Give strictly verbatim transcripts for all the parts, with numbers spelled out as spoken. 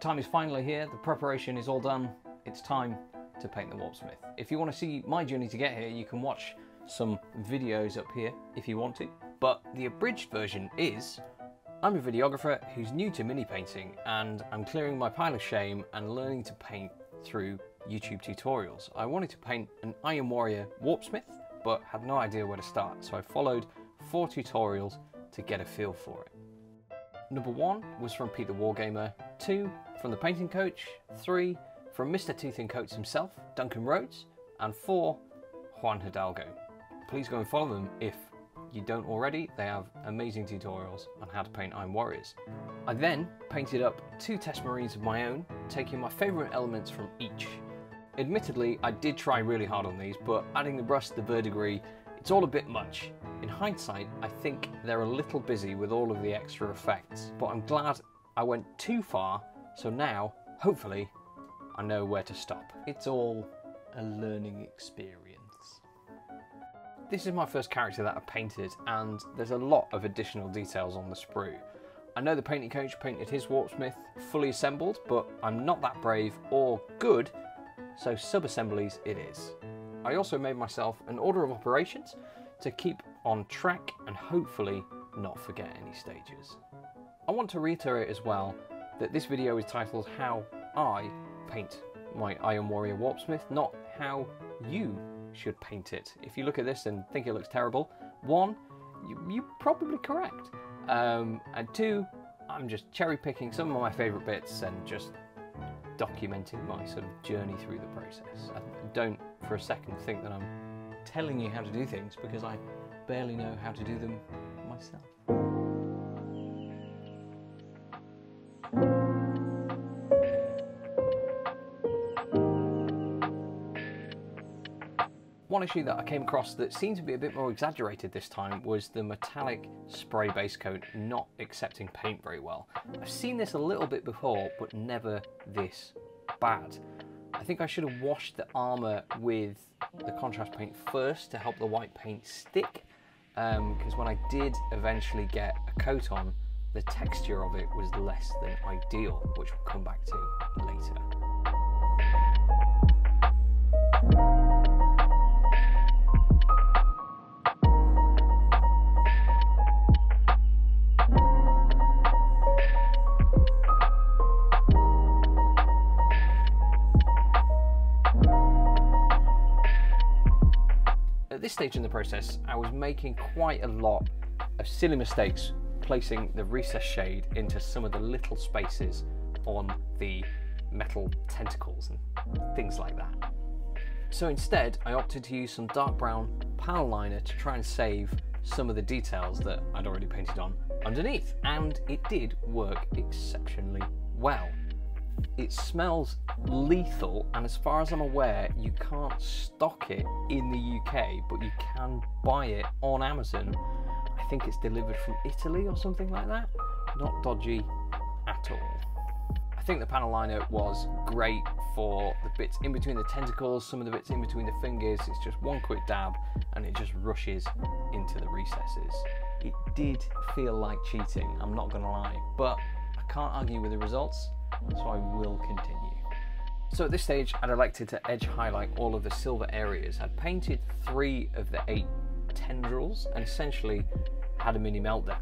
The time is finally here, the preparation is all done, it's time to paint the Warpsmith. If you want to see my journey to get here, you can watch some videos up here if you want to, but the abridged version is, I'm a videographer who's new to mini painting and I'm clearing my pile of shame and learning to paint through YouTube tutorials. I wanted to paint an Iron Warrior Warpsmith, but had no idea where to start, so I followed four tutorials to get a feel for it. Number one was from Pete the Wargamer, two from The Painting Coach, three from Mister Teeth and Coats himself, Duncan Rhodes, and four, Juan Hidalgo. Please go and follow them if you don't already. They have amazing tutorials on how to paint Iron Warriors. I then painted up two test marines of my own, taking my favourite elements from each. Admittedly, I did try really hard on these, but adding the brush to the verdigris, it's all a bit much. In hindsight, I think they're a little busy with all of the extra effects, but I'm glad I went too far, so now, hopefully, I know where to stop. It's all a learning experience. This is my first character that I painted, and there's a lot of additional details on the sprue. I know The Painting Coach painted his Warpsmith fully assembled, but I'm not that brave or good, so sub-assemblies it is. I also made myself an order of operations to keep on track and hopefully not forget any stages. I want to reiterate as well that this video is titled How I Paint My Iron Warrior Warpsmith, not how you should paint it. If you look at this and think it looks terrible, one, you, you're probably correct, um, and two, I'm just cherry picking some of my favourite bits and just documenting my sort of journey through the process. I don't for a second think that I'm telling you how to do things because I barely know how to do them myself. One issue that I came across that seemed to be a bit more exaggerated this time was the metallic spray base coat not accepting paint very well. I've seen this a little bit before, but never this bad. I think I should have washed the armor with the contrast paint first to help the white paint stick, because um, when I did eventually get a coat on, the texture of it was less than ideal, which we'll come back to later. At this stage in the process, I was making quite a lot of silly mistakes, placing the recess shade into some of the little spaces on the metal tentacles and things like that. So instead, I opted to use some dark brown panel liner to try and save some of the details that I'd already painted on underneath, and it did work exceptionally well. It smells lethal, and as far as I'm aware, you can't stock it in the U K, but you can buy it on Amazon. I think it's delivered from Italy or something like that. Not dodgy at all. I think the panel liner was great for the bits in between the tentacles, some of the bits in between the fingers. It's just one quick dab and it just rushes into the recesses. It did feel like cheating, I'm not gonna lie, but I can't argue with the results, so I will continue. So at this stage, I'd elected to edge highlight all of the silver areas. I'd painted three of the eight tendrils and essentially had a mini meltdown.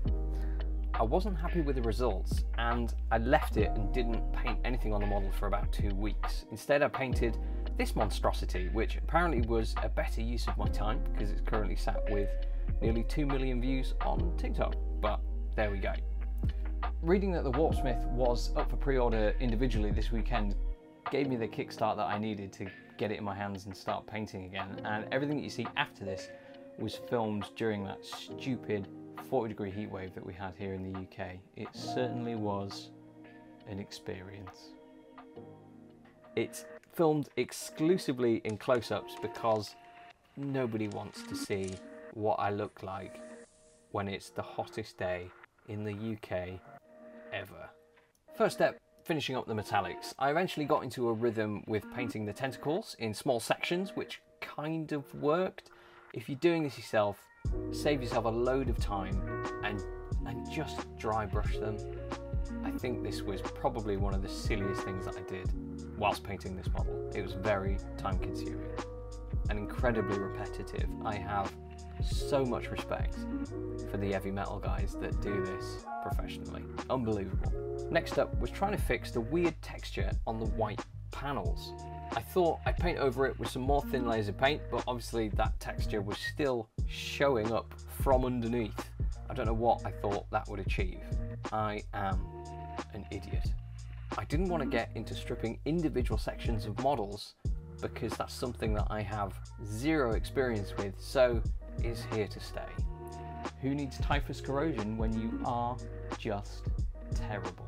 I wasn't happy with the results and I left it and didn't paint anything on the model for about two weeks. Instead, I painted this monstrosity, which apparently was a better use of my time because it's currently sat with nearly two million views on TikTok, but there we go. Reading that the Warpsmith was up for pre-order individually this weekend gave me the kickstart that I needed to get it in my hands and start painting again, and everything that you see after this was filmed during that stupid forty degree heat wave that we had here in the U K. It certainly was an experience. It's filmed exclusively in close-ups because nobody wants to see what I look like when it's the hottest day in the U K ever. First step, finishing up the metallics. I eventually got into a rhythm with painting the tentacles in small sections, which kind of worked. If you're doing this yourself, save yourself a load of time and, and just dry brush them. I think this was probably one of the silliest things that I did whilst painting this model. It was very time consuming and incredibly repetitive. I have so much respect for the heavy metal guys that do this professionally. Unbelievable. Next up was trying to fix the weird texture on the white panels. I thought I'd paint over it with some more thin layers of paint, but obviously that texture was still showing up from underneath. I don't know what I thought that would achieve. I am an idiot. I didn't want to get into stripping individual sections of models because that's something that I have zero experience with, so is here to stay. Who needs typhus corrosion when you are just terrible?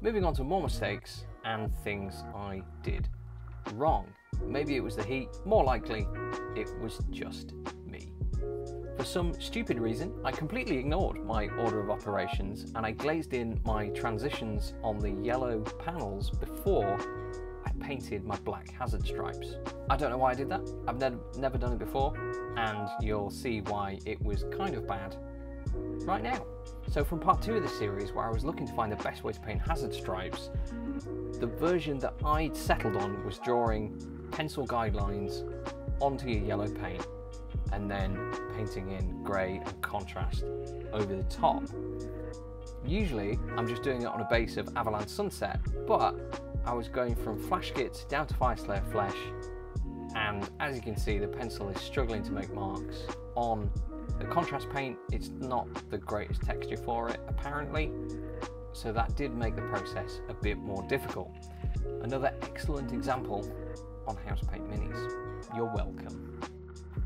Moving on to more mistakes and things I did wrong. Maybe it was the heat, more likely it was just me. For some stupid reason, I completely ignored my order of operations and I glazed in my transitions on the yellow panels before I painted my black hazard stripes. I don't know why I did that. I've ne- never done it before, and you'll see why it was kind of bad right now. So from part two of the series, where I was looking to find the best way to paint hazard stripes, the version that I'd settled on was drawing pencil guidelines onto your yellow paint and then painting in grey and contrast over the top. Usually I'm just doing it on a base of Avalanche Sunset, but I was going from Flash Kits down to Fire Slayer Flesh, and as you can see the pencil is struggling to make marks on the contrast paint. It's not the greatest texture for it, apparently, so that did make the process a bit more difficult. Another excellent example on how to paint minis. You're welcome.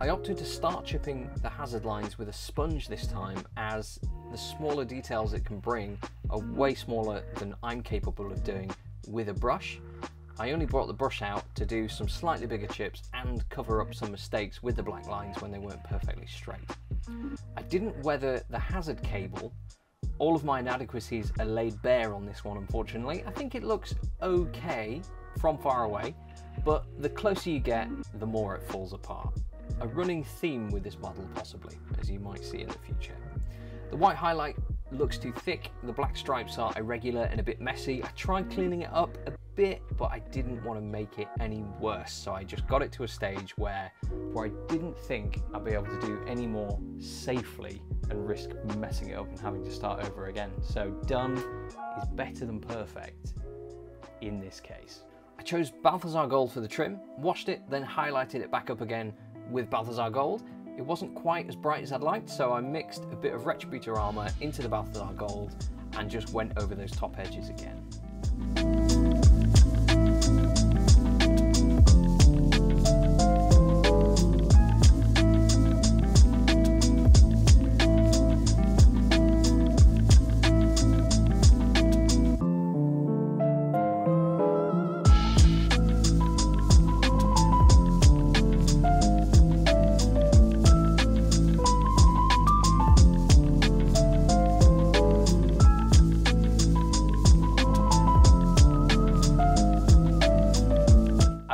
I opted to start chipping the hazard lines with a sponge this time, as the smaller details it can bring are way smaller than I'm capable of doing with a brush. I only brought the brush out to do some slightly bigger chips and cover up some mistakes with the black lines when they weren't perfectly straight. I didn't weather the hazard cable. All of my inadequacies are laid bare on this one, unfortunately. I think it looks okay from far away, but the closer you get, the more it falls apart. A running theme with this model, possibly, as you might see in the future. The white highlight looks too thick, the black stripes are irregular and a bit messy. I tried cleaning it up a bit, but I didn't want to make it any worse, so I just got it to a stage where where I didn't think I'd be able to do any more safely and risk messing it up and having to start over again. So done is better than perfect in this case. I chose Balthazar Gold for the trim, washed it, then highlighted it back up again with Balthazar Gold. It wasn't quite as bright as I'd liked, so I mixed a bit of Retributor armor into the Balthazar Gold and just went over those top edges again.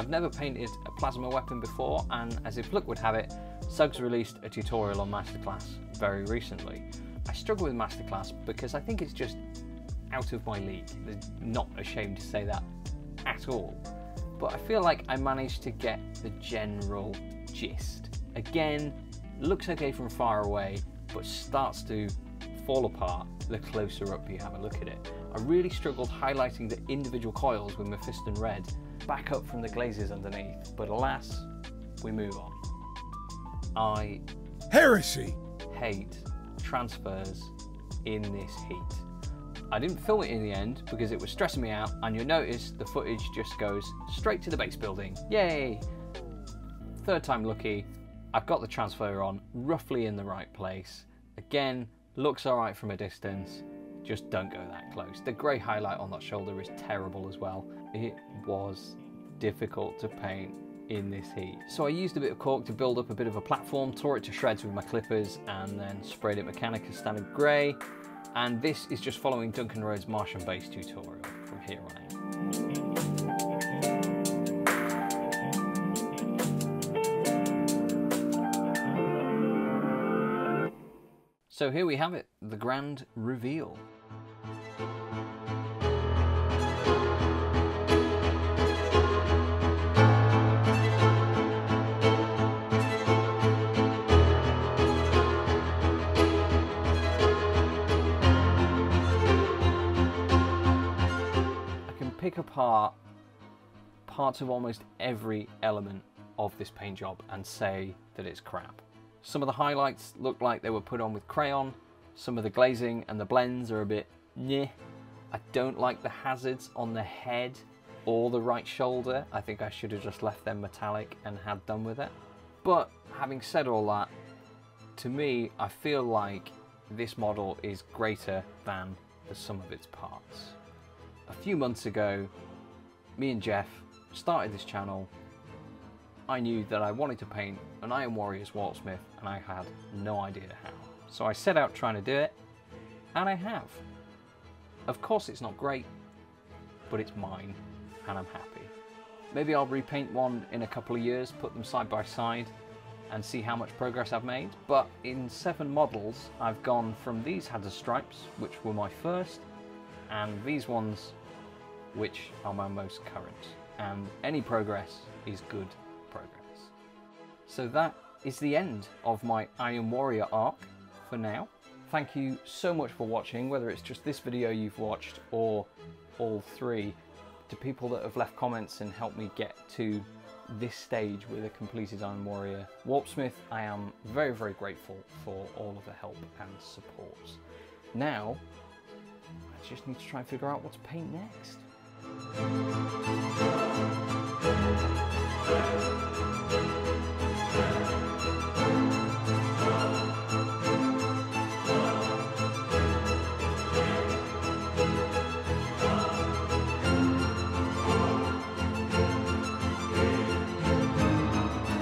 Never painted a plasma weapon before, and as if luck would have it, Suggs released a tutorial on Masterclass very recently. I struggle with Masterclass because I think it's just out of my league. I'm not ashamed to say that at all, but I feel like I managed to get the general gist. Again, looks okay from far away, but starts to fall apart the closer up you have a look at it. I really struggled highlighting the individual coils with Mephiston Red back up from the glazes underneath, but alas, we move on. I heresy hate transfers in this heat. I didn't film it in the end because it was stressing me out, and you'll notice the footage just goes straight to the base building. Yay! Third time lucky, I've got the transfer on roughly in the right place. Again, looks alright from a distance, just don't go that close. The grey highlight on that shoulder is terrible as well. It was difficult to paint in this heat. So I used a bit of cork to build up a bit of a platform, tore it to shreds with my clippers, and then sprayed it Mechanicus Standard Gray. And this is just following Duncan Rhodes' Martian base tutorial from here on out. So here we have it, the grand reveal. Pick apart parts of almost every element of this paint job and say that it's crap. Some of the highlights look like they were put on with crayon, some of the glazing and the blends are a bit meh. I don't like the hazards on the head or the right shoulder. I think I should have just left them metallic and had done with it. But having said all that, to me I feel like this model is greater than the sum of its parts. A few months ago, me and Jeff started this channel. I knew that I wanted to paint an Iron Warrior's Warpsmith and I had no idea how. So I set out trying to do it, and I have. Of course it's not great, but it's mine, and I'm happy. Maybe I'll repaint one in a couple of years, put them side by side, and see how much progress I've made. But in seven models, I've gone from these hazard stripes, which were my first, and these ones, which are my most current. And any progress is good progress. So that is the end of my Iron Warrior arc for now. Thank you so much for watching, whether it's just this video you've watched or all three. To people that have left comments and helped me get to this stage with a completed Iron Warrior Warpsmith, I am very, very grateful for all of the help and support. Now, I just need to try and figure out what to paint next.